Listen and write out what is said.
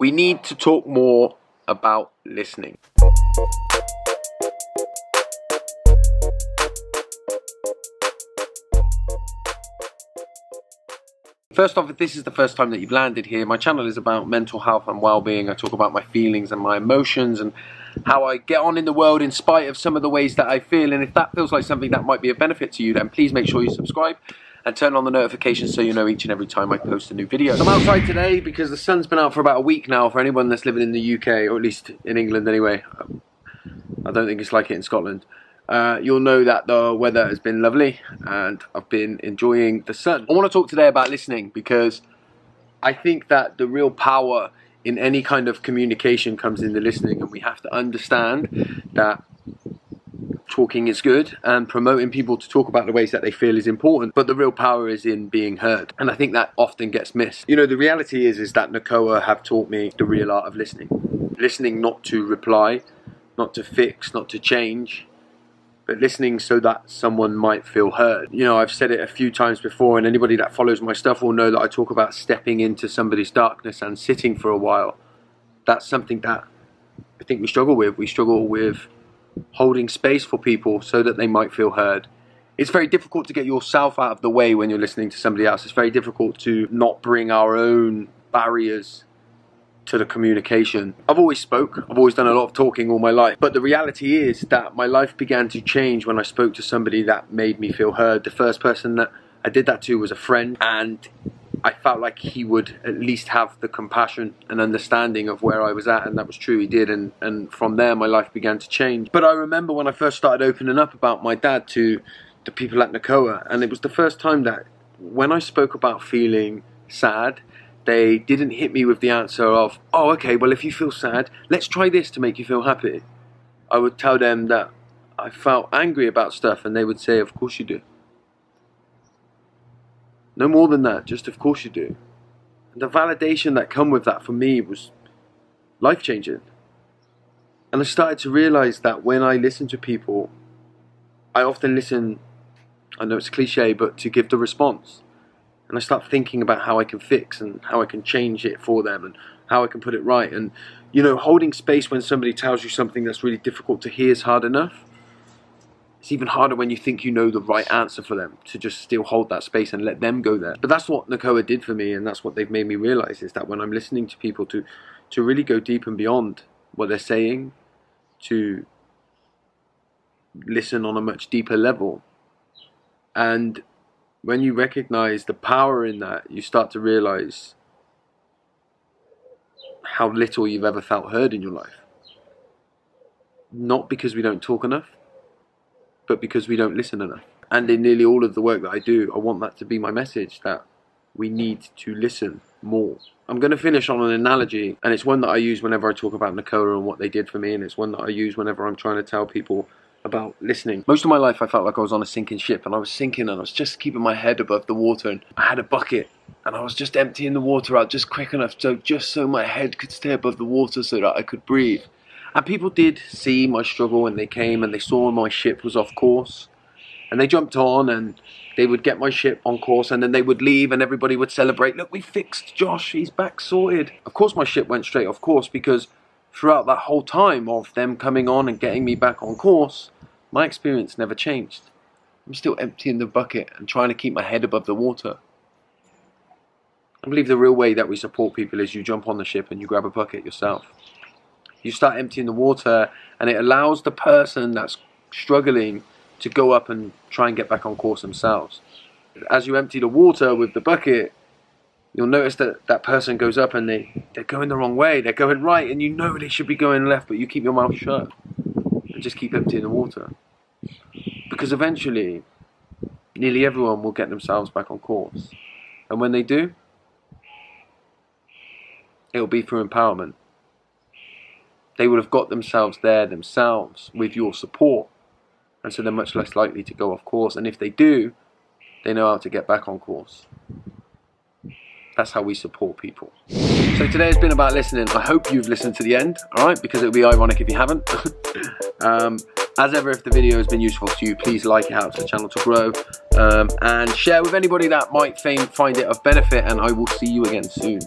We need to talk more about listening. First off, if this is the first time that you've landed here, my channel is about mental health and well-being. I talk about my feelings and my emotions and how I get on in the world in spite of some of the ways that I feel. And if that feels like something that might be of benefit to you, then please make sure you subscribe and turn on the notifications so you know each and every time I post a new video. I'm outside today because the sun's been out for about a week now for anyone that's living in the UK, or at least in England anyway. I don't think it's like it in Scotland. You'll know that the weather has been lovely and I've been enjoying the sun. I want to talk today about listening because I think that the real power in any kind of communication comes in the listening, and we have to understand that talking is good and promoting people to talk about the ways that they feel is important, but the real power is in being heard, and I think that often gets missed. You know, the reality is that NACOA have taught me the real art of listening. Listening not to reply, not to fix, not to change, but listening so that someone might feel heard. You know, I've said it a few times before, and anybody that follows my stuff will know that I talk about stepping into somebody's darkness and sitting for a while. That's something that I think we struggle with. We struggle with holding space for people so that they might feel heard. It's very difficult to get yourself out of the way when you're listening to somebody else. It's very difficult to not bring our own barriers to the communication. I've always spoke, I've always done a lot of talking all my life, but the reality is that my life began to change when I spoke to somebody that made me feel heard. The first person that I did that to was a friend, and I felt like he would at least have the compassion and understanding of where I was at, and that was true, he did, and from there my life began to change. But I remember when I first started opening up about my dad to the people at NACOA, and it was the first time that when I spoke about feeling sad, they didn't hit me with the answer of, oh, okay, well, if you feel sad, let's try this to make you feel happy. I would tell them that I felt angry about stuff, and they would say, of course you do. No more than that, just of course you do. And the validation that come with that for me was life-changing. And I started to realize that when I listen to people, I often listen, I know it's cliche, but to give the response. And I start thinking about how I can fix and how I can change it for them and how I can put it right. And, you know, holding space when somebody tells you something that's really difficult to hear is hard enough. It's even harder when you think you know the right answer for them, to just still hold that space and let them go there. But that's what NACOA did for me, and that's what they've made me realize, is that when I'm listening to people, to really go deep and beyond what they're saying, to listen on a much deeper level. And when you recognize the power in that, you start to realize how little you've ever felt heard in your life. Not because we don't talk enough, but because we don't listen enough. And in nearly all of the work that I do, I want that to be my message, that we need to listen more. I'm going to finish on an analogy, and it's one that I use whenever I talk about NACOA and what they did for me, and it's one that I use whenever I'm trying to tell people about listening. Most of my life I felt like I was on a sinking ship, and I was sinking, and I was just keeping my head above the water, and I had a bucket, and I was just emptying the water out just quick enough so my head could stay above the water so that I could breathe. And people did see my struggle, and they came and they saw my ship was off course, and they jumped on and they would get my ship on course, and then they would leave and everybody would celebrate. Look, we fixed Josh, he's back sorted. Of course my ship went straight off course, because throughout that whole time of them coming on and getting me back on course, my experience never changed. I'm still emptying the bucket and trying to keep my head above the water. I believe the real way that we support people is you jump on the ship and you grab a bucket yourself. You start emptying the water, and it allows the person that's struggling to go up and try and get back on course themselves. As you empty the water with the bucket, you'll notice that that person goes up and they're going the wrong way. They're going right, and you know they should be going left, but you keep your mouth shut and just keep emptying the water. Because eventually, nearly everyone will get themselves back on course. And when they do, it'll be through empowerment. They will have got themselves there themselves with your support, and so they're much less likely to go off course, and if they do, they know how to get back on course. That's how we support people. So today has been about listening. I hope you've listened to the end, alright, because it would be ironic if you haven't. As ever, if the video has been useful to you, please like it, helps the channel to grow, and share with anybody that might find it of benefit, and I will see you again soon.